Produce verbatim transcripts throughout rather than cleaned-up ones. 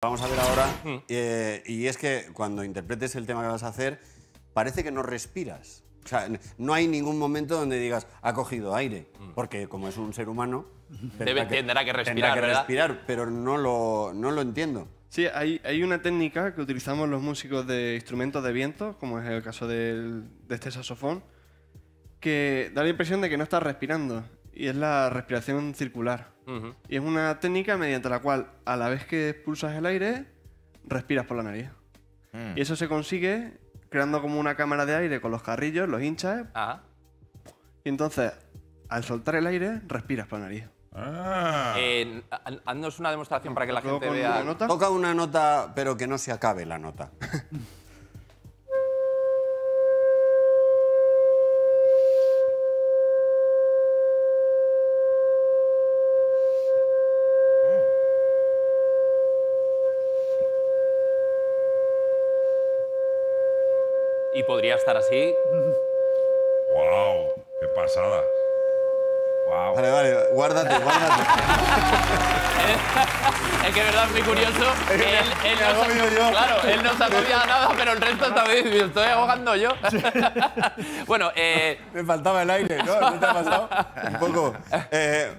Vamos a ver ahora, eh, y es que cuando interpretes el tema que vas a hacer, parece que no respiras. O sea, no hay ningún momento donde digas, ha cogido aire, porque como es un ser humano, Debe, que, tendrá que respirar, tendrá que respirar, ¿verdad? Pero no lo, no lo entiendo. Sí, hay, hay una técnica que utilizamos los músicos de instrumentos de viento, como es el caso del, de este saxofón, que da la impresión de que no estás respirando. Y es la respiración circular. Uh-huh. Y es una técnica mediante la cual, a la vez que expulsas el aire, respiras por la nariz. Mm. Y eso se consigue creando como una cámara de aire con los carrillos, los hinchas. Ah. Y entonces, al soltar el aire, respiras por la nariz. Ah. Eh, haznos una demostración para que la gente vea. Una Toca una nota, pero que no se acabe la nota. Y podría estar así. ¡Wow! ¡Qué pasada! Wow. Vale, vale, guárdate, guárdate. Es que de verdad es muy curioso. Él, él, no se, claro, él no se acogía nada, pero el resto está bien. Me estoy ahogando yo. Bueno, eh... me faltaba el aire, ¿no? ¿No te ha pasado? Un poco. Eh,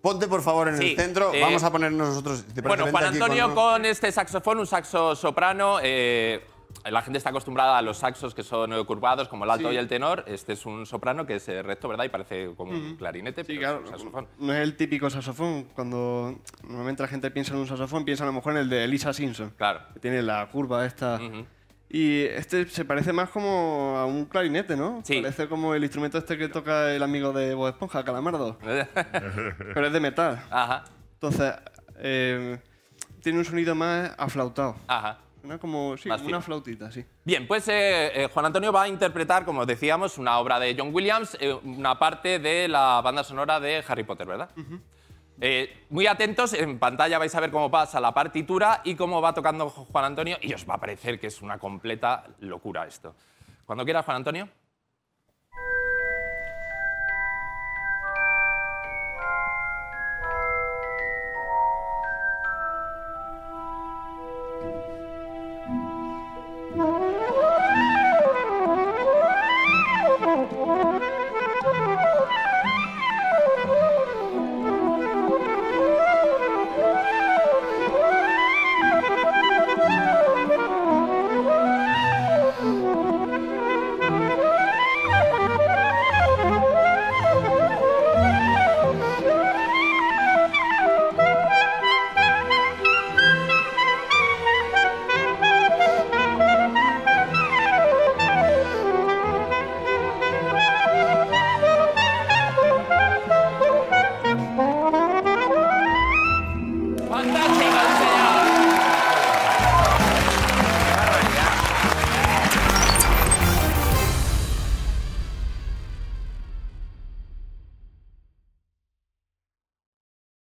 ponte, por favor, en sí, el centro. Eh... Vamos a poner nosotros... Bueno, Juan Antonio con... con este saxofón, un saxo soprano... Eh... La gente está acostumbrada a los saxos que son curvados, como el alto sí. y el tenor. Este es un soprano que es recto, ¿verdad? Y parece como un clarinete, sí, pero claro, es un saxofón. No es el típico saxofón. Cuando normalmente la gente piensa en un saxofón, piensa a lo mejor en el de Lisa Simpson. Claro. Que tiene la curva esta. Uh-huh. Y este se parece más como a un clarinete, ¿no? Sí. Parece como el instrumento este que toca el amigo de Bob Esponja, Calamardo. Pero es de metal. Ajá. Entonces, eh, tiene un sonido más aflautado. Ajá. Una como, sí, como una flautita, sí. Bien, pues eh, eh, Juan Antonio va a interpretar, como decíamos, una obra de John Williams, eh, una parte de la banda sonora de Harry Potter, ¿verdad? Uh-huh. eh, muy atentos, en pantalla vais a ver cómo pasa la partitura y cómo va tocando Juan Antonio, y os va a parecer que es una completa locura esto. Cuando quieras, Juan Antonio. ¡Fantástico!